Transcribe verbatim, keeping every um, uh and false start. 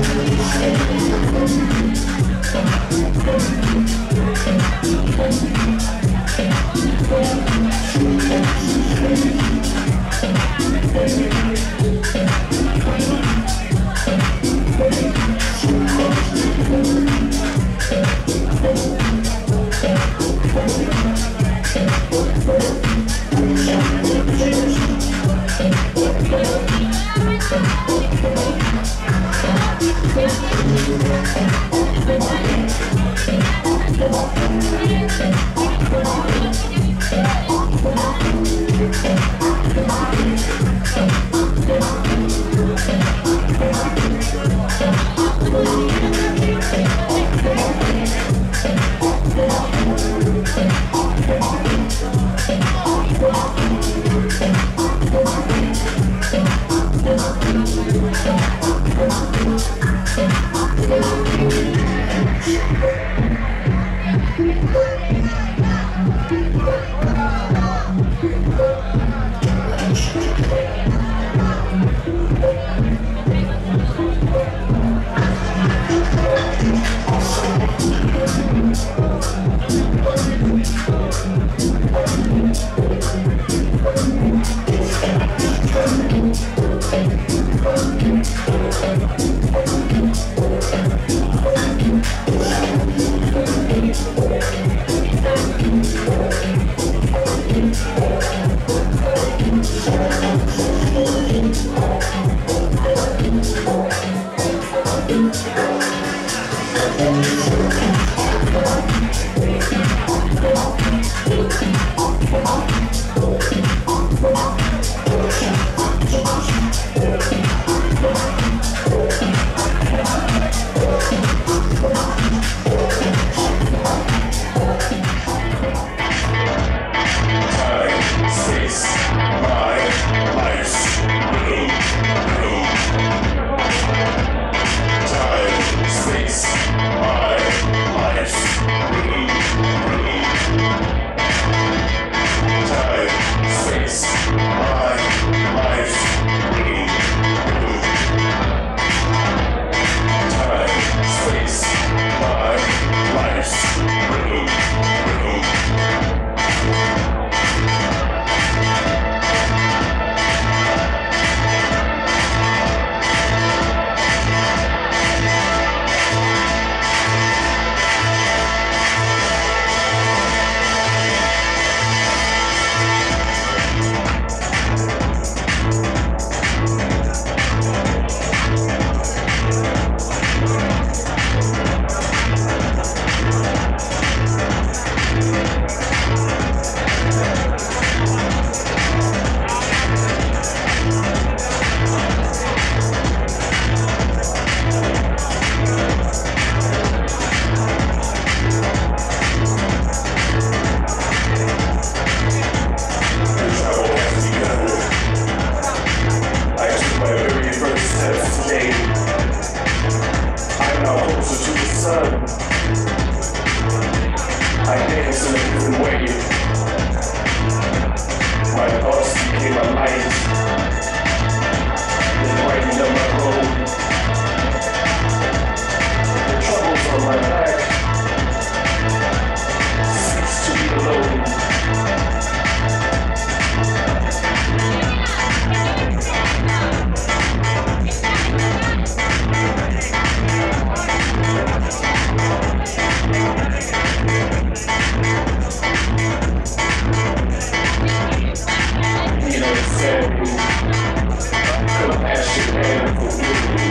Said, I'm gonna pass your hand for you.